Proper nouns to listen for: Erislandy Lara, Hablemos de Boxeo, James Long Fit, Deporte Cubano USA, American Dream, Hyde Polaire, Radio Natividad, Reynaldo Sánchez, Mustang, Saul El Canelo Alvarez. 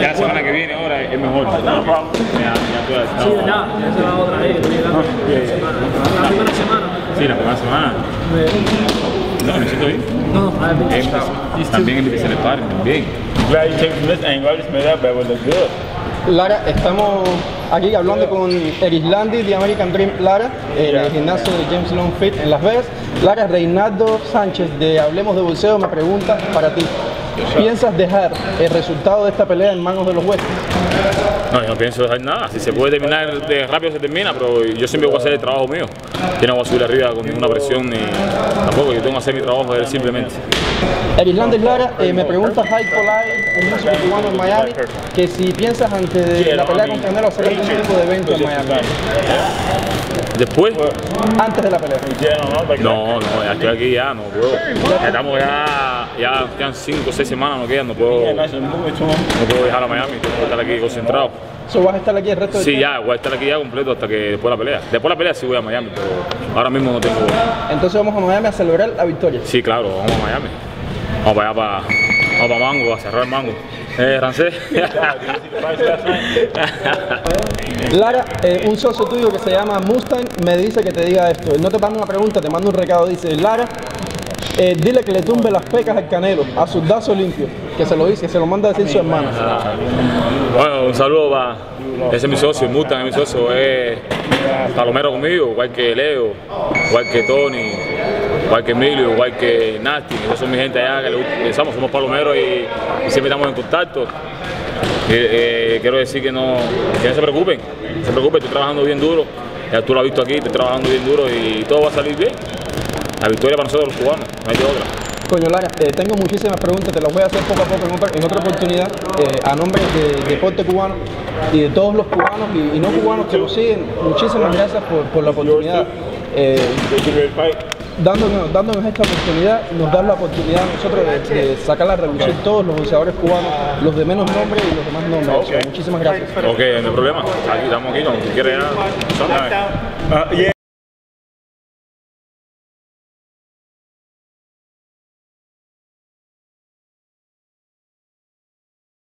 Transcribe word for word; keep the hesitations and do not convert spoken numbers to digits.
Ya la semana que viene ahora es mejor. Ya, ya puedes. Sí, ya, ya se va otra vez. La primera semana. Sí, la primera semana. No, no siento bien. No, también empecé el par, también. Glad you came from this angle, I just made that, but it would look good. Lara, estamos aquí hablando con Erislandy de American Dream Lara, el yeah, gimnasio yeah. de James Long Fit en Las Vegas. Lara, Reynaldo Sánchez de Hablemos de Boxeo me pregunta para ti, ¿piensas dejar el resultado de esta pelea en manos de los jueces? No, yo no pienso dejar nada. Si se puede terminar de rápido se termina, pero yo siempre voy a hacer el trabajo mío. Yo no voy a subir arriba con ninguna presión ni tampoco. Yo tengo que hacer mi trabajo de él simplemente. Erislandy Lara eh, me pregunta Hyde Polaire, un músico cubano en Miami, que si piensas antes de la pelea con Canelo hacer algún tipo de evento en Miami. ¿Después? Antes de la pelea. No, no, ya estoy aquí ya, no puedo. Ya estamos ya, ya quedan cinco o seis semanas, no quedan, no puedo, no puedo viajar a Miami, tengo que estar aquí concentrado. So, ¿vas a estar aquí el resto del tiempo? Sí, ya, voy a estar aquí ya completo hasta que después de la pelea. Después de la pelea sí voy a Miami, pero ahora mismo no tengo. Entonces vamos a Miami a celebrar la victoria. Sí, claro, vamos a Miami. Vamos para allá, para, vamos para Mango, a cerrar Mango. Eh, francés. Lara, eh, un socio tuyo que se llama Mustang me dice que te diga esto. No te mando una pregunta, te mando un recado. Dice, Lara, eh, dile que le tumbe las pecas al Canelo, a su dazo limpio. Que se lo dice, que se lo manda a decir su hermano. Bueno, un saludo para... Ese es mi socio, Mustang es mi socio. Es palomero conmigo, igual que Leo, igual que Tony, igual que Emilio, igual que Nasty. Esos son mi gente allá que le gusta. Somos palomeros y, y siempre estamos en contacto. Eh, eh, quiero decir que no, que no se preocupen, no se preocupen, estoy trabajando bien duro. Ya tú lo has visto aquí, estoy trabajando bien duro y todo va a salir bien. La victoria para nosotros los cubanos, no hay de otra. Coño Lara, eh, tengo muchísimas preguntas, te las voy a hacer poco a poco en otra, en otra oportunidad, eh, a nombre de Deporte Cubano y de todos los cubanos y, y no cubanos que nos siguen. Muchísimas gracias por, por la oportunidad. Eh, Dándonos, dándonos esta oportunidad, nos da la oportunidad a nosotros de, de sacar la revolución todos los boxeadores cubanos, los de menos nombre y los de más nombre. Okay. Muchísimas gracias. Ok, no hay problema. Aquí estamos aquí, como tú quieres.